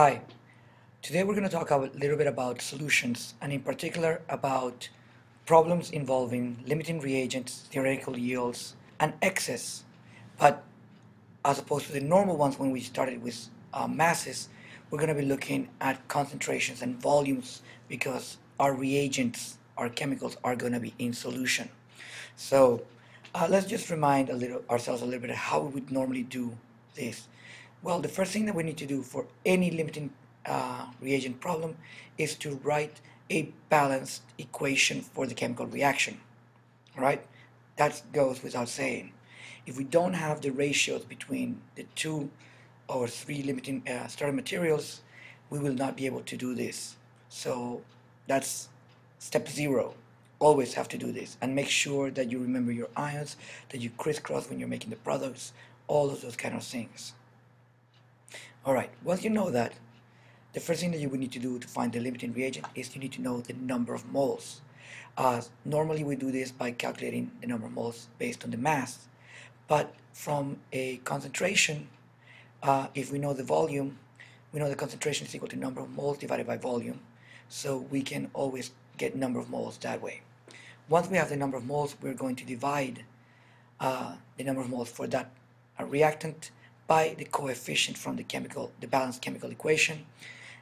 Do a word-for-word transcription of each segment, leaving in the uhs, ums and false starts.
Hi, today we're going to talk a little bit about solutions, and in particular about problems involving limiting reagents, theoretical yields, and excess, but as opposed to the normal ones when we started with uh, masses, we're going to be looking at concentrations and volumes because our reagents, our chemicals, are going to be in solution. So uh, let's just remind a little ourselves a little bit of how we would normally do this. Well, the first thing that we need to do for any limiting uh, reagent problem is to write a balanced equation for the chemical reaction. All right, that goes without saying. If we don't have the ratios between the two or three limiting uh, starting materials, we will not be able to do this. So that's step zero. Always have to do this, and make sure that you remember your ions, that you crisscross when you're making the products, all of those kind of things. Alright, once you know that, the first thing that you would need to do to find the limiting reagent is you need to know the number of moles. Uh, normally we do this by calculating the number of moles based on the mass, but from a concentration, uh, if we know the volume, we know the concentration is equal to number of moles divided by volume, so we can always get number of moles that way. Once we have the number of moles, we're going to divide uh, the number of moles for that uh, reactant by the coefficient from the chemical, the balanced chemical equation,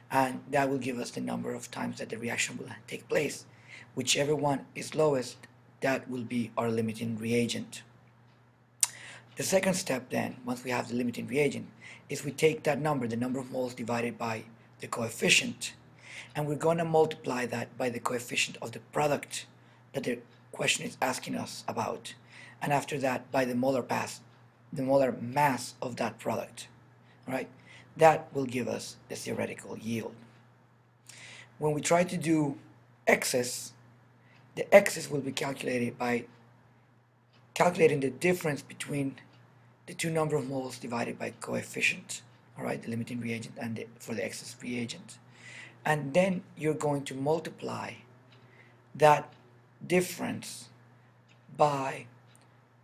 and that will give us the number of times that the reaction will take place. Whichever one is lowest, that will be our limiting reagent. The second step then, once we have the limiting reagent, is we take that number, the number of moles divided by the coefficient, and we're going to multiply that by the coefficient of the product that the question is asking us about, and after that by the molar mass, the molar mass of that product. Right? That will give us the theoretical yield. When we try to do excess, the excess will be calculated by calculating the difference between the two number of moles divided by coefficient, all right, the limiting reagent and the, for the excess reagent. And then you're going to multiply that difference by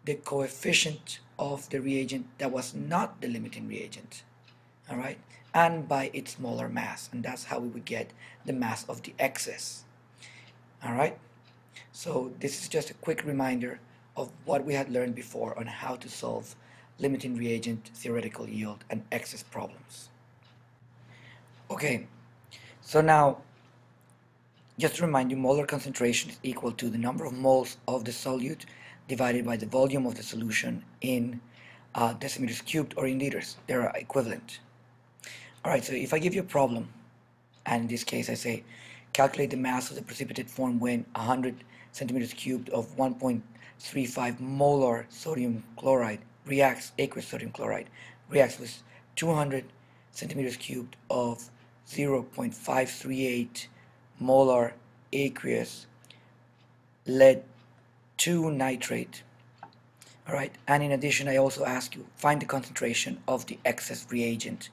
the coefficient of the reagent that was not the limiting reagent, all right, and by its molar mass, and that's how we would get the mass of the excess. All right, so this is just a quick reminder of what we had learned before on how to solve limiting reagent, theoretical yield, and excess problems. Okay, so now just to remind you, molar concentration is equal to the number of moles of the solute divided by the volume of the solution in uh, decimeters cubed or in liters. They're equivalent. Alright, so if I give you a problem, and in this case I say calculate the mass of the precipitate formed when one hundred centimeters cubed of one point three five molar sodium chloride reacts, aqueous sodium chloride reacts with two hundred centimeters cubed of zero point five three eight molar aqueous lead two nitrate. All right, and in addition I also ask you find the concentration of the excess reagent.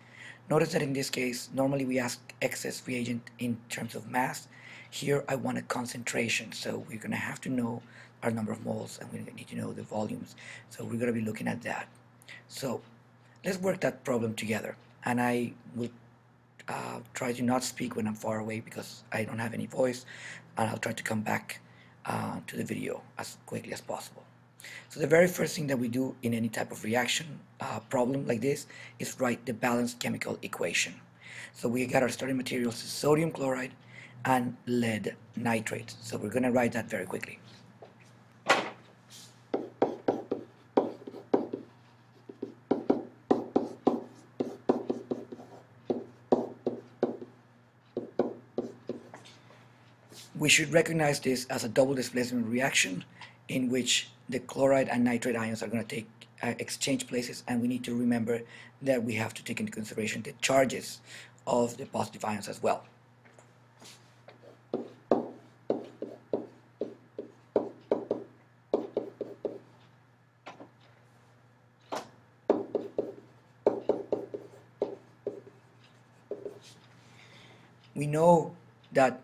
Notice that in this case normally we ask excess reagent in terms of mass. Here I want a concentration, so we're going to have to know our number of moles and we need to know the volumes, so we're going to be looking at that. So let's work that problem together, and I will Uh, try to not speak when I'm far away because I don't have any voice, and I'll try to come back uh, to the video as quickly as possible. So the very first thing that we do in any type of reaction uh, problem like this is write the balanced chemical equation. So we got our starting materials is sodium chloride and lead nitrate, so we're going to write that very quickly. We should recognize this as a double displacement reaction in which the chloride and nitrate ions are going to take uh, exchange places, and we need to remember that we have to take into consideration the charges of the positive ions as well. We know that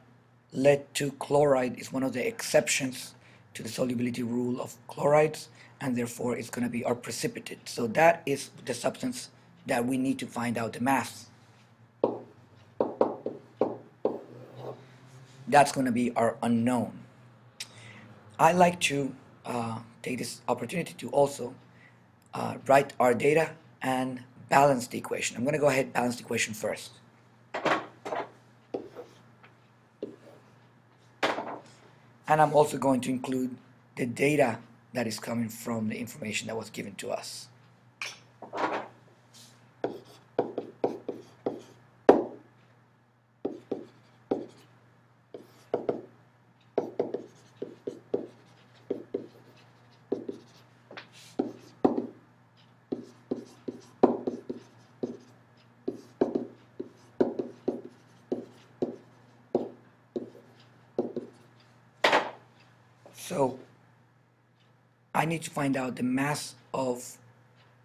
lead two chloride is one of the exceptions to the solubility rule of chlorides, and therefore it's going to be our precipitate. So that is the substance that we need to find out the mass. that's going to be our unknown. I like to uh, take this opportunity to also uh, write our data and balance the equation. I'm going to go ahead and balance the equation first. And I'm also going to include the data that is coming from the information that was given to us. So I need to find out the mass of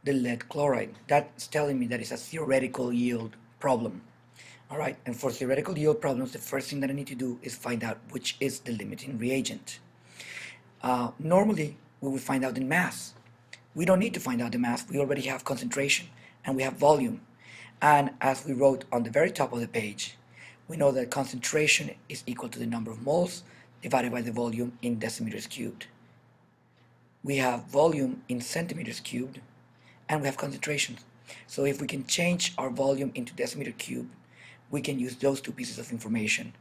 the lead chloride. That's telling me that it's a theoretical yield problem. All right, and for theoretical yield problems, the first thing that I need to do is find out which is the limiting reagent. Uh, normally, we would find out the mass. We don't need to find out the mass. We already have concentration and we have volume. And as we wrote on the very top of the page, we know that concentration is equal to the number of moles divided by the volume in decimeters cubed. We have volume in centimeters cubed and we have concentration. So if we can change our volume into decimeter cubed, we can use those two pieces of information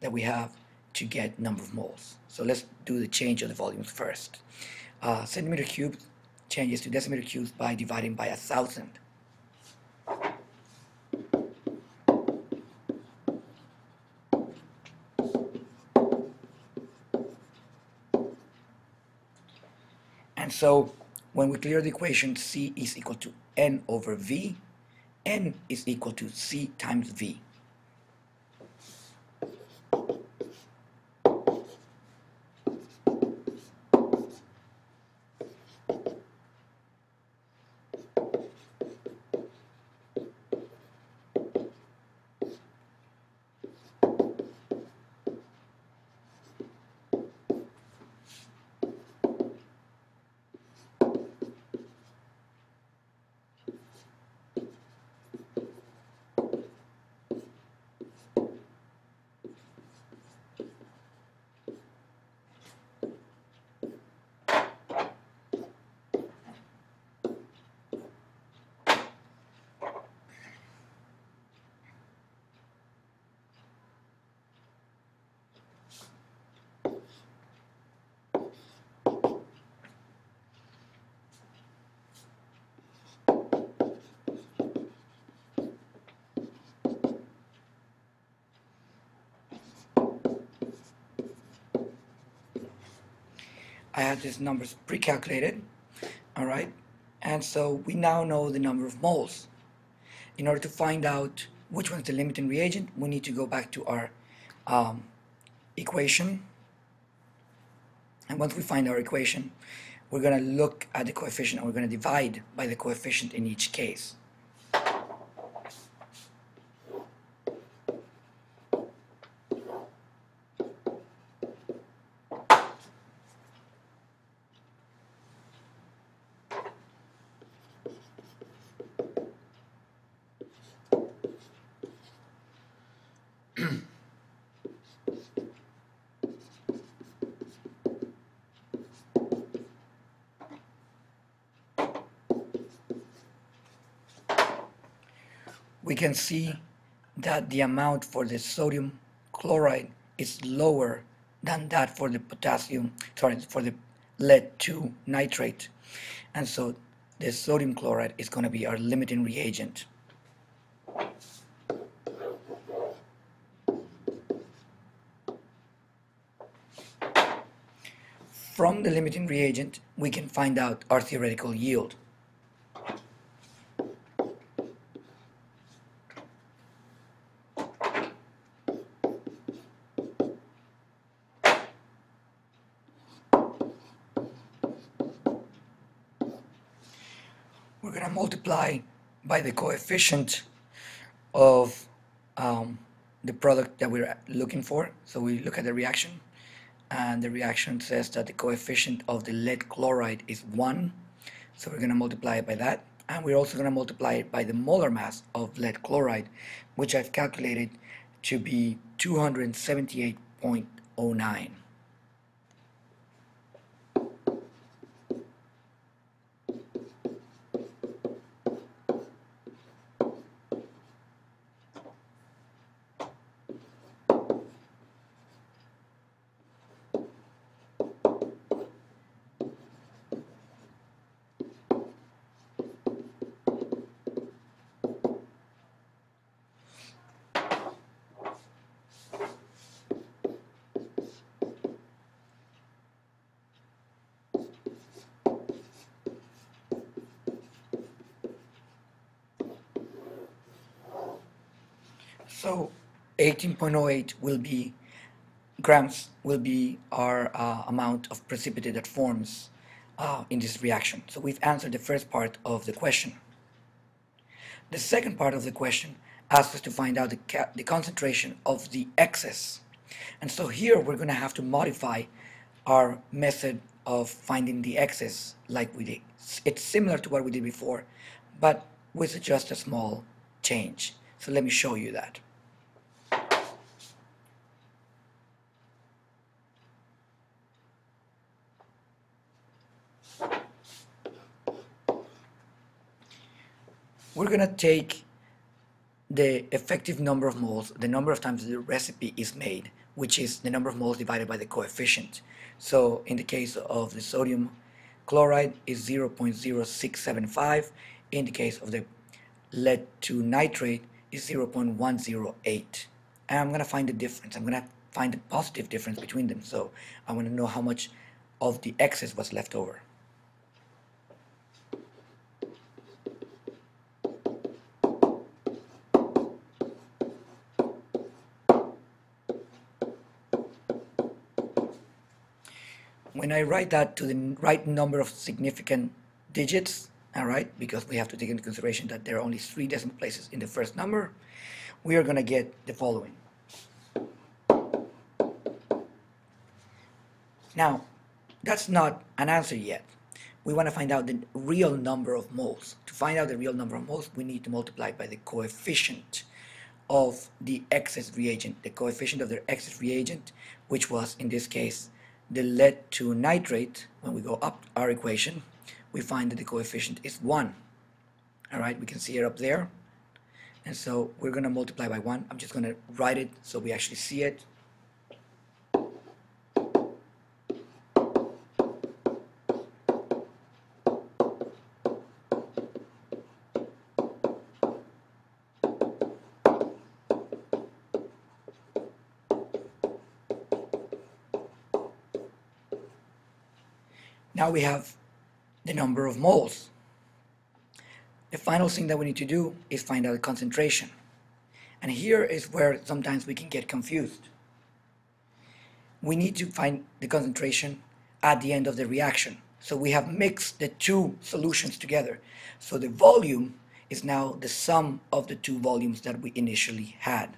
that we have to get number of moles. So let's do the change of the volumes first. Uh, centimeter cubed changes to decimeter cubed by dividing by a thousand. And so when we clear the equation, C is equal to N over V. N is equal to C times V. I had these numbers pre-calculated, all right? And so we now know the number of moles. In order to find out which one's the limiting reagent, we need to go back to our um, equation. And once we find our equation, we're going to look at the coefficient and we're going to divide by the coefficient in each case. We can see that the amount for the sodium chloride is lower than that for the potassium, sorry, for the lead two nitrate. And so the sodium chloride is going to be our limiting reagent. From the limiting reagent, we can find out our theoretical yield. We're going to multiply by the coefficient of um, the product that we're looking for. So we look at the reaction, and the reaction says that the coefficient of the lead chloride is one. So we're going to multiply it by that, and we're also going to multiply it by the molar mass of lead chloride, which I've calculated to be two hundred seventy-eight point zero nine. So eighteen point zero eight will be grams will be our uh, amount of precipitate that forms uh, in this reaction. So we've answered the first part of the question. The second part of the question asks us to find out the, ca the concentration of the excess. And so here we're going to have to modify our method of finding the excess like we did. It's similar to what we did before, but with just a small change. So let me show you that. We're going to take the effective number of moles, the number of times the recipe is made, which is the number of moles divided by the coefficient. So in the case of the sodium chloride is zero point zero six seven five. In the case of the lead to nitrate is zero point one zero eight. And I'm going to find the difference. I'm going to find the positive difference between them. So I want to know how much of the excess was left over. When I write that to the right number of significant digits, all right, because we have to take into consideration that there are only three decimal places in the first number, we are going to get the following. Now, that's not an answer yet. We want to find out the real number of moles. To find out the real number of moles, we need to multiply by the coefficient of the excess reagent, the coefficient of the excess reagent, which was, in this case, the lead to nitrate. When we go up our equation, we find that the coefficient is one. All right, we can see it up there. And so we're going to multiply by one. I'm just going to write it so we actually see it. Now we have the number of moles. The final thing that we need to do is find out the concentration. And here is where sometimes we can get confused. We need to find the concentration at the end of the reaction. So we have mixed the two solutions together. So the volume is now the sum of the two volumes that we initially had.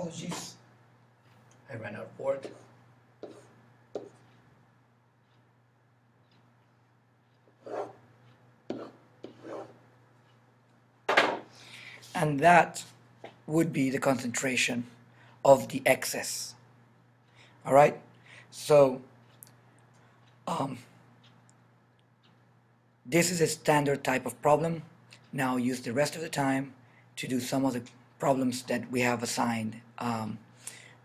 Apologies, I ran out of board. And that would be the concentration of the excess. All right, so um, this is a standard type of problem. Now use the rest of the time to do some of the problems that we have assigned um,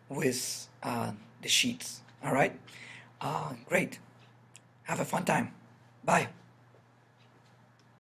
with uh, the sheets. All right, uh, great. Have a fun time. Bye.